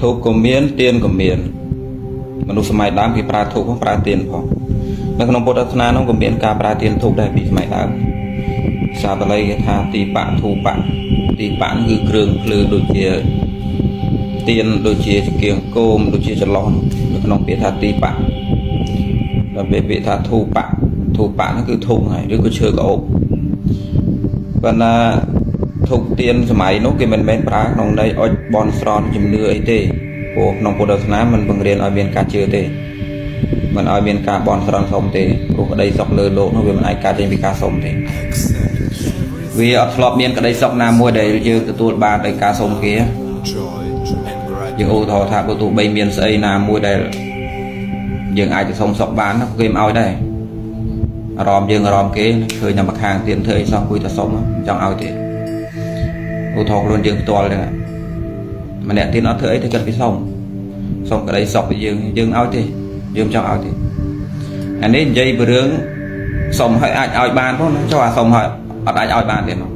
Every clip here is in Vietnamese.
thuốc của miền tiền của miền mà lúc mày đám thì pra thuốc không pra tiền phong nó không bớt thân nó của miền cả pra tiền thuốc đây bị mày đám sao ta lấy tha tì bạn hư cường lừa đôi chia tiền đôi chia kiềng côm đôi chia chật lon nó không biết tha tì bạn là bị tha thu bạn nó cứ thu này đứa cứ chơi cậu và là thuộc tiền sải nó cái mình bên phá nòng đây ở bon sòn chìm lừa ấy thế của nòng bộ đội nam mình bằng liền ở miền cá chưa thế mình ở miền cá bon sòn sống thế rồi ở đây sọc lừa lỗ nó về mình ai cá trên bị cá sống thế vì ở lọp miền cái đây sọc nam môi đầy chưa tụi bà đây cá sống kia giờ ô thọ thả của tụi bay miền xây nam môi đầy giờ ai chỉ sống sọc bán nó game ao đây ròm dương ròm kế thời nhà mặt hàng tiền thời xong cuối ta sống chẳng ao thế ô thọ luôn dương to lên mà nè tiền nó thời thì cần phải xong cái đấy sọc dương ao thế dương trong ao thế anh ấy dây bự rướng xong hỏi ai ao bàn thôi cho à xong hỏi ở ai ao bàn thế nó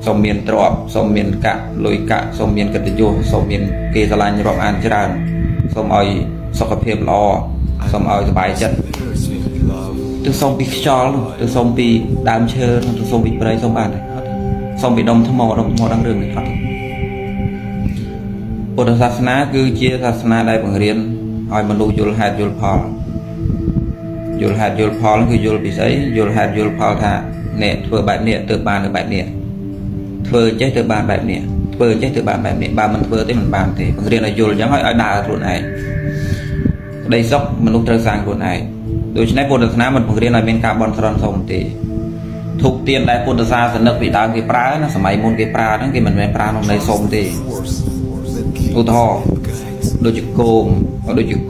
xong miền trọ xong miền cạn lối cạn xong miền cật vô xong miền kê gia lan rộng an tràn xong ở sọc cà phê lò xong ở bài chân tôi xong bị cho luôn tôi xong bị đám chơi tôi xong bị đây xong bàn này xong bị đông thâm mò đang đường này thật Phật giáo Sasana cứ chia Sasana đây bằng riêng hỏi mình luôn yul hạt yul phol cứ yul bị giấy yul hạt yul phol thà nè vừa bạn nè từ bàn được bạn nè vừa chết từ bàn bạn nè vừa chết từ bàn bạn nè bà mình vừa tới mình bàn thì bằng riêng là yul dám hỏi ở đà luôn này đây dốc mình luôn trăng sang luôn này đối với Phật giáo mình bằng riêng là bên carbon sơn sông thì thuộc tiền đại Phật giáo dân nước bị đào cái pra nó sải môn cái pra nó cái mình men pra nó đây sông thì ô thọ đôi chữ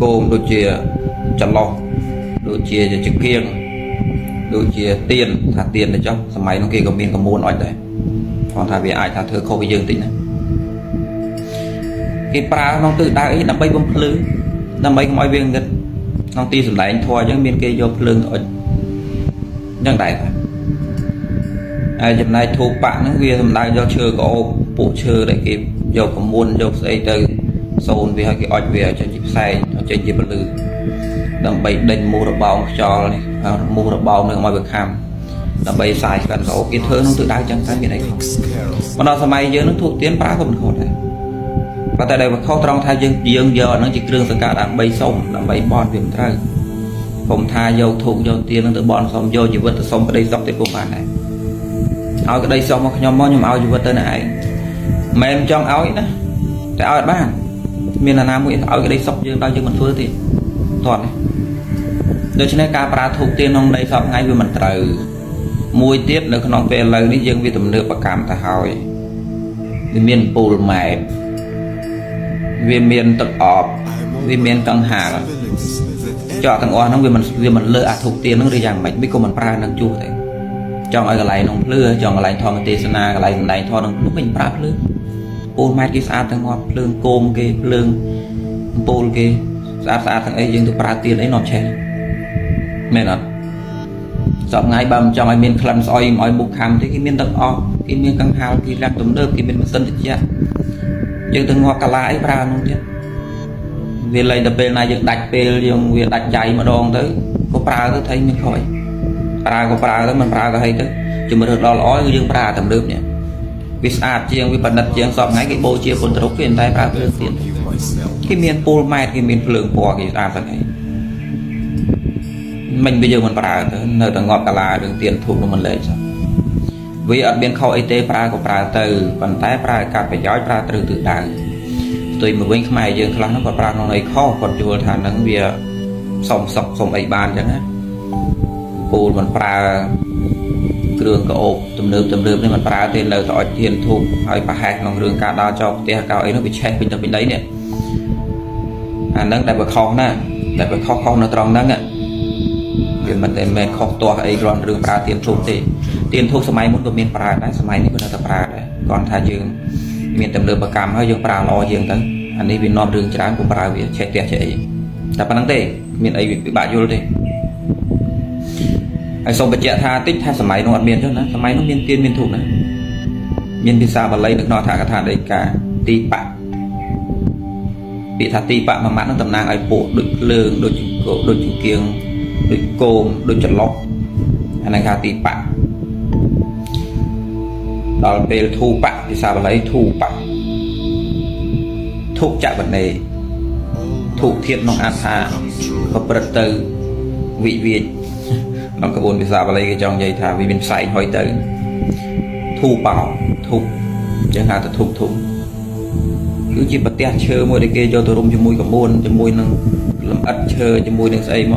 côm đôi chìa chặt lọt đôi chìa chữ kiêng đôi chìa tiền thả tiền để trong xe máy nó kia có miền có môn nói đấy còn thả về ai thả thưa không bị dương tính này cái pra nó tự đá ấy nó bay bông lưới nó bay mọi viên ngật nó ti sửa lại anh thua những miền kia vô lưng ở nhân đại hôm nay thu bạn nó kia hôm nay do chưa có bộ chưa để kịp dầu có muôn dầu xây từ sồn vì hai cái ỏi về cho chip say cho chơi chip lư đầm bay đinh mua được bao cho mua được bao nữa mọi việc ham đầm bay xài cần gỗ cái thứ nó tự đau chân cái gì này không mà nó sao may giờ nó thuộc tiếng phá của mình khổ này và tại đây mà khâu trong thay dương giờ nó chỉ trường tất cả đầm bay sông đầm bay bon biển trời không tha dầu thuộc dầu tiền nó tự bon xong vô chỉ vật tự xong ở đây xong thì của bạn này ở cái đây xong mà nhóm món nhóm ao chỉ vật tới này mà em trong áo ấy đó tại áo bán miền là nam nguyện ở cái đây sọc dương đau dương mình phơi thì toàn đây cho nên ca pra thuộc tiền ông đây sọc ngay với mình từ mùi tiếp nữa nó về lời đi dương vì tầm nước và cảm ta hỏi vì miền bùi mẹ vì miền tập ọp vì miền căng hà cho thằng oan nó vì mình lừa thuộc tiền nó đi rằng mạch biết cô mình pra đang chua thế trong ở cái này nó lừa trong cái này thò cái tê sana cái này thò nó mình pra lừa ôn mai cái sát thằng ngọt lương côm cái lương bồn cái sát thằng ấy riêng tụi pra tiền ấy nó chết mẹ nó dọc ngay bầm trong ai miền khăn soi mọi mục hàm thế cái miền tầng o cái miền căng hào thì làm tấm đơm cái miền mặt sân thì chết riêng thằng ngọt cả lá ấy pra nó chết vì lấy đập bên này dựng đạch về riêng việc đạch chạy mà đòn tới có pra cứ thấy mình khỏi pra có pra tới mình pra có hay tới chứ mình được đo lõi riêng pra tầm đơm nhỉ vì sát chiêng vì bản đặt chiêng sọp ngay cái bộ chia phun trúc cái tay pra lương tiền cái miền pol mai cái miền lương bò cái ra thế này mình bây giờ mình pra nơi ta ngọt cả là đường tiền thuộc nó mình lấy sao vì ở bên khâu it pra của pra từ bàn tay pra cả phải giỏi pra từ tự đàng tùy mà bên mày dương khăn nó còn pra nó này khó còn chưa thà nắng bia sòng sọc sòng ấy bàn chẳng á pol mình pra rương cái ốp tầm nước nên mình phá tiền lời tỏi tiền thu hỏi bà hạt còn rương cá đao cho tiền cao ấy nó bị che bên trong bên đấy nè anh đang đại bạc khó nè đại bạc khó nó tròn đang ạ vì mình khó to ấy còn rương phá tiền thu thì tiền thu sớm mai muốn có miền phá đấy sớm mai này còn là phá đấy còn thay dương miền tầm nước bạc cam hay dương phá lo dương tới anh ấy bị non rương chán của phá vì che tiền che ấy ta phải năng tệ miền ấy bị bạ vô đi ai xong bật chạy tha tích tha sầm máy nó ăn miên cho nó sầm máy nó miên tiền miên thủ này miên pizza và lấy được nọ thả cả thả đấy cả tí bạc bị thà tì bạn mà mãn tầm nàng ai bộ đôi lường đôi chữ kiêng đôi cồn đôi chật lóc anh đang thà tì bạn đó về thu bạn thì sao mà lấy thu bạn thuốc chạm vấn đề thuộc thiên nông an hà và bật từ vị việt nó có bốn vì sao mà lấy cái trong dây thà vì bên sài hỏi tới thu bảo thu chẳng hạn là thu thu cứ chỉ bật tia chơi môi để kia cho tôi rung cho môi cả buồn cho môi nâng làm ắt chơi cho môi nâng say mà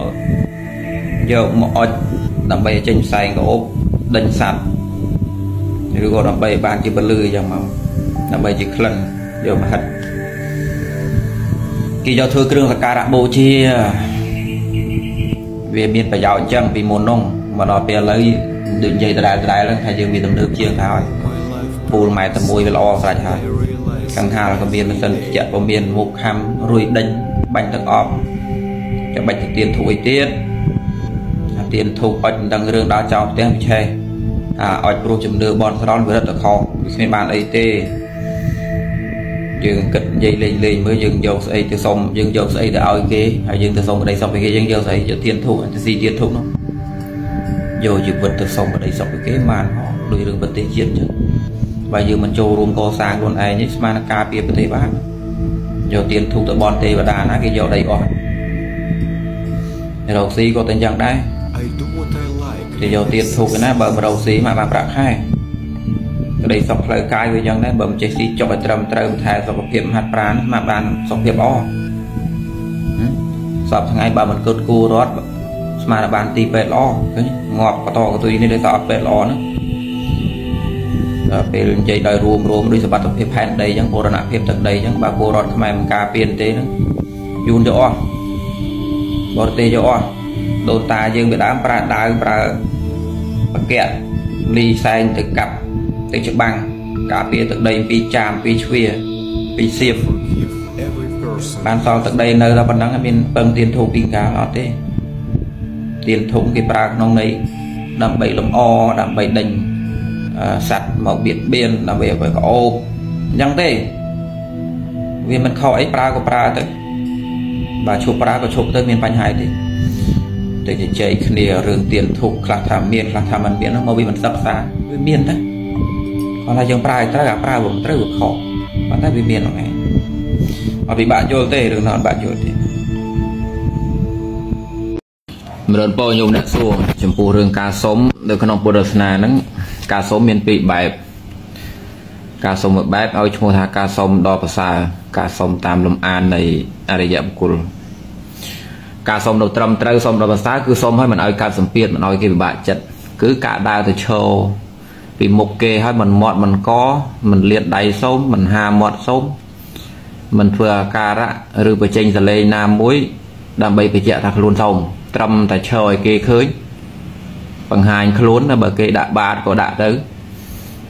giờ mọi đầm bay trên sài có ốp đánh sạt rồi còn đầm bay bàn chỉ bật lư chẳng mà đầm bay chỉ khẩn giờ mà hết khi do thưa kêu là cà bồ chia về miền phải giàu chân vì môn nông mà nó về lấy đường dây đại lên thay vì tầm nước chiên thôi phù mày tầm môi với lo phải thôi căng thẳng là có miền dân chợ có miền một ham ruồi đánh bánh tắc ọp cho bánh tiền thu tiền thu bánh đang rương đá chào tiếng che ở pro chấm nửa bon sau đó rất là khó nên bạn ấy tê dương kịch dây lên mới dừng dầu xây từ sông dừng dầu xây từ ao kia hay dừng từ sông ở đây xong cái kia dừng dầu xây cho tiền thu anh gì tiền thu nó dầu dừng vật từ sông ở đây xong cái màn họ đuổi đường vật tiền chiến chứ và giờ mình trâu rôm co sang luôn ai nhé mà cà phê vật tiền bán dầu tiền thu từ bọn tê và đà ná cái dầu đầy ỏi đầu xí có tên chẳng đấy thì dầu tiền thu cái này bờ đầu xí mà bạc hai đây xong lời cai với dân đấy bấm chế xí cho cái trầm thay xong cái hạt pran mà bàn xong cái o sọp thằng ai bà mình cột cua rót mà là bàn tì về lo cái ngọt có to của tôi nên để sọp về lo nữa về chơi đời ruộng đôi sọp bắt cái phèn đây chẳng cô là phèn tận đây chẳng bà cô rót cái mày mình cà phê thế nữa yun cho o bỏ tê cho o đồn ta dương bị đám pran đá pran kẹt ly xanh từ cặp tới chụp băng cà phê từ đây bị chạm bị chuyền bị xiêm bàn sau từ đây nơi là phần đắng mình bằng tiền thùng bình cá nó thế tiền thùng cái bạc nông này làm bậy làm o làm bậy đình sạch màu biển biên làm về với ô nhăng thế vì mình khỏi bạc của bạc thôi bà chụp bạc của chụp tới miền Bắc Hải thì để chơi kia rừng tiền thùng là thả mình biển nó mau bị mình sập xa với miền đấy còn là dân prai ta gặp prai vùng rất là khó mà ta bị miền này mà bị bạn vô tê được nón bạn vô tê mình po nhung nét xuồng chấm pù rừng cá sống được con ông Podorsna nắng cá sống miền bị bẹp cá sống một bẹp ao chua tha cá sống đo pasa cá sống tam lâm an này ariam cul cá sống đầu trầm trâu sống đo pasa cứ sống hay mình ao cá sống piệt mình ao kia bị bạ chật cứ cả đa từ châu vì một kê hay mình mọt mình có mình liệt đáy sống mình hà mọt sống mình vừa cà ra rư bởi chênh ra lê nam muối đàm bây phải chạy thật luôn xong trăm tại trời kê khơi bằng hành khá luôn là bởi kê đạ bát có đạ tứ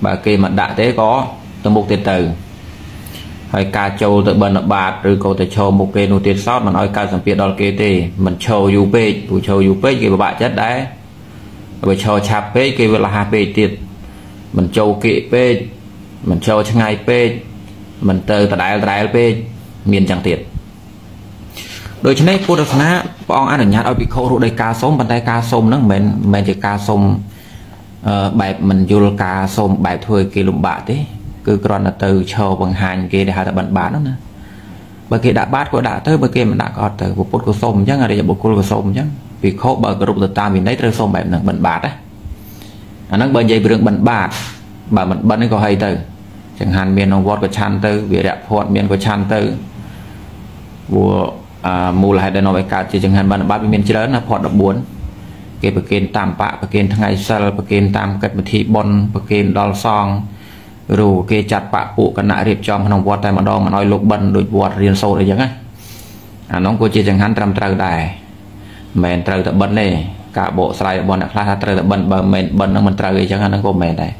bà kê mà đạ tế có tầm một tiết tử hay ca châu tự bần ở bát rư cầu tại châu một kê nụ tiết sót mà nói ca giảm biệt đó là kê tê mình châu dù bê bù châu dù bê kê bà bạ chất đấy bởi châu chạp bê kê là hà bê tiết mình châu kỵ pê mình châu cho ngay pê mình từ tại pê miền chẳng tiệt đôi chân này cô được ná bọn ăn ở nhà ở bị khô rồi đây cá sôm bàn tay cá sôm nó mình chỉ cá sôm bẹp mình vô cá sôm bẹp thôi kia lụm bạ thế cứ còn là từ châu bằng hành kia để hai ta bàn bán nữa bởi kia đã bát của đã tới bởi kia mình đã có từ một bột của sôm chắc là để một cô của sôm chắc vì khô bởi cái rụt từ ta mình lấy từ sôm bẹp là mình bát đấy nó bởi dây rừng bận bạc bà mình bận có hay từ chẳng hạn miền ông vót của chan tư vì đẹp hoạt miền của chan tư của mù là hai đơn nói cả chỉ chẳng hạn bạn bác miền lớn là hoạt động bốn kể bởi kênh tam bạ bởi kênh thằng ngày sơ bởi kênh tam cách bởi thị bon bởi kênh đo song rồi kê chặt bạ cụ cân nại riệp cho ông vót tay mà đo mà nói lục bần đôi vót riêng sâu đấy chẳng á nó có chỉ chẳng hạn trăm trâu đài mẹn trâu tập bận này cả bộ sai bọn đặc la trời bận bờ mền bận nó mình trời chẳng hạn nó có mền này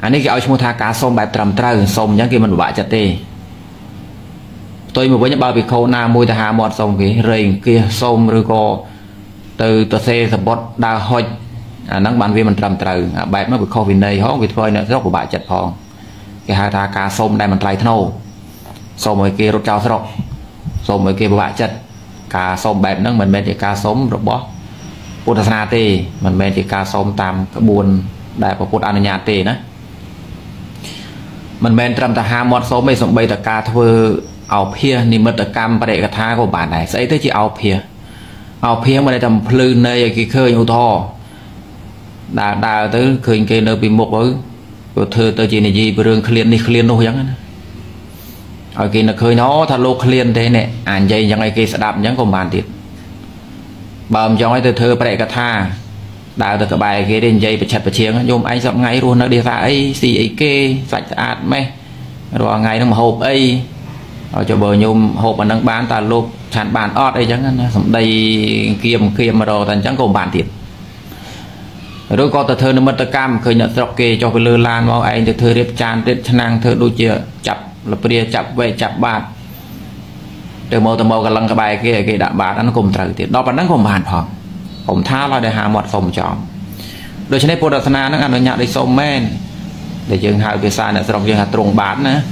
anh ấy gọi chúng ta cá sôm bẹp trầm trời sôm nhá kia mình vạ chặt đi tôi mà với những bao bị khâu na môi ta hà mọt sông cái rền kia sôm rồi có từ tờ xe support đa hoi nắng bàn viên mình trầm trời bẹp nó bị khâu vì này họ vì thôi nữa rất của bạ chặt phòng cái hai ta cá sôm đây mình tay thâu Số mấy kia rút trao sổ. Số mấy kia bạ chất. Cả xóm bẹp nâng mình mệt thì ca xóm rộng bó. Bụt thật ra thì mình mệt thì ca xóm tam cái buồn đại của bụt ăn nhà thì đó. Mình mệt trầm ta ha một số mấy xóm bây ta ca thơ áo phía. Nì mất ta cam bà đệ cái thá của bản này sẽ tới chỉ áo phía. Áo phía mà đây tầm lưu nơi cái khơi nhu thò. Đã ở tới khơi kia nơi bị mục với. Bụt thơ tới chỉ này gì bởi rương khliên đi khliên nô chẳng. Ở kia nó khơi nó thật lô khliên thế nè. Anh dây chẳng ai kia sẽ đạp chẳng còn bàn tiết. Bầm cho ngay từ thơ bà đại cả tha. Đào từ cả bài kia đến dây bà chật bà chiếng. Nhưng anh dọc ngay luôn nó đi ra ấy. Xì ấy kê sạch ạt mê. Rồi ngay nó mà hộp ấy. Rồi cho bờ nhôm hộp mà nâng bán ta lô chán bàn ọt ấy chẳng. Xong đây kia mà đồ chẳng còn bàn tiết. Rồi có tờ thơ nó mất tờ cam. Khơi nhận dọc kê cho cái lơ lan vào anh từ thơ rếp chán rếp chán năng thơ đôi chìa chập. Là bây giờ chạp về chạp bạc. Từ mô cả lần cái bài kia cái đạn bạc nó cùng trời tiết. Đó bạn đang cùng bàn phòng. Ông tha là để hạ một phòng trọng. Đối với bố đà xa nó ăn nó nhạc đi xông men. Để chừng hai cái xa nó sẽ rộng chừng hạt trùng bán nữa.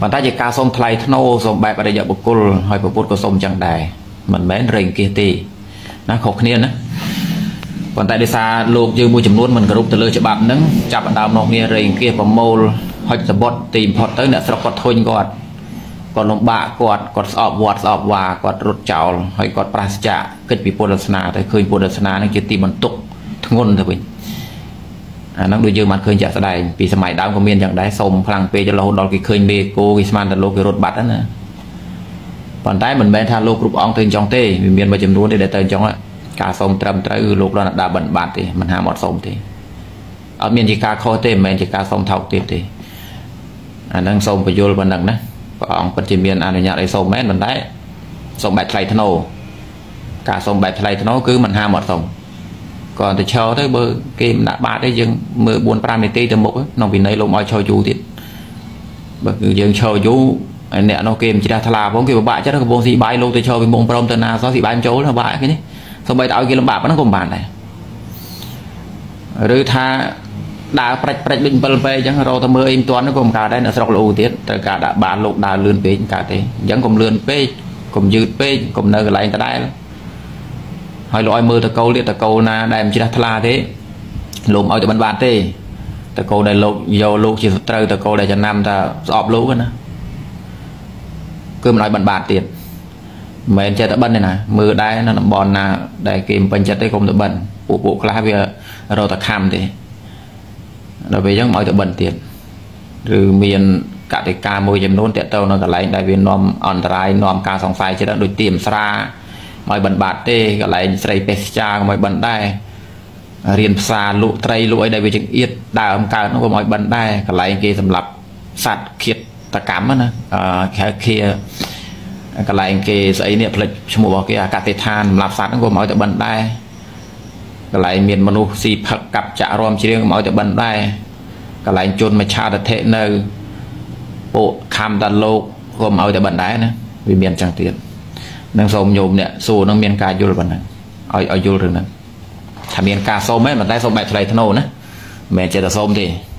Bạn ta chỉ ca xông thay thô xông bạc và để dạo bột cùl. Hồi bột bột của xông chẳng đài. Mình mến rình kia tì. Nó khổ khniên á. Bạn ta đi xa luộc như mùi chùm luôn mình có rút từ lưu cho bạn nâng. Chạp bạn đào nọc nghe rình kia và mô. Hãy subscribe cho kênh Ghiền Mì Gõ để không bỏ lỡ những video hấp dẫn. Đang xong phải vô là bằng đằng đó. Còn phần trình viên anh nhạc đây xong mét bằng đấy. Xong bạch thay thân hồ. Cả xong bạch thay thân hồ cứ mình ham một xong. Còn tôi chờ tới bơ kim đã bát đấy dừng. Mười buồn pram này tê từ mục. Nó vì nấy lộn mọi cho chú tiết. Bởi dừng chờ chú. Anh nẹ nó kìm chỉ ra thà là vốn kì bà bạ chắc nó vốn xì bái lô tôi chờ vì mông prong tên nào. Sao xì bái em chố nó bạ cái nhé. Xong bày tạo kia làm bạp nó còn bàn này. Rồi tha. Đã bạch bình bật về chẳng rồi ta mơ im toán nó còn cả đây là sọc lụ tiết. Tất cả đã bán lục đã lươn phê cả thế. Chẳng còn lươn phê, còn dư phê, còn nợ lại người ta đáy. Hồi lỗi mơ ta câu liệt ta câu là đem chứ đã thật là thế. Lụm ôi ta bắn bát thế. Ta câu này lục, dầu lục chỉ trời ta câu này cho năm ta dọp lũ cơ ná. Cứ mà nói bắn bát tiết. Mà em chơi ta bắn này nè. Mơ đáy nó bòn là đại kìm bánh chất đấy không ta bắn. Bộ khá bây giờ rồi ta khám thế. Đó về chẳng mọi tự bẩn tiền. Rồi mình cả cái ca môi chấm nôn tiện tâu nó cả lấy đại viên nòm ổn rái nòm ca sòng phai chứ đã đối tìm xa. Mọi bẩn bát tê cả lấy srei pê xa của mọi bẩn đai. Riêng xa lụ trây lụ ấy đại viên chẳng yết đa âm ca nó của mọi bẩn đai. Cả lấy kia xâm lập sát khiết ta cắm á nè. Kia cả lấy kia giấy niệm lịch cho mùa bỏ kia cả tê than lạp sát nó của mọi tự bẩn đai. Cả lại miền manu xì phật cặp chạ rom chỉ riêng mọi từ bần đây cả lại chôn mà cha đặt thế nơi bộ kham đặt lô gồm mọi từ bần đấy nữa vì miền chẳng tiền đang sông nhôm nè xù đang miền ca vô là bần này ở vô rừng này thà miền ca sông ấy mà tay sông bạch này thằng nô nữa mẹ chơi là sông thì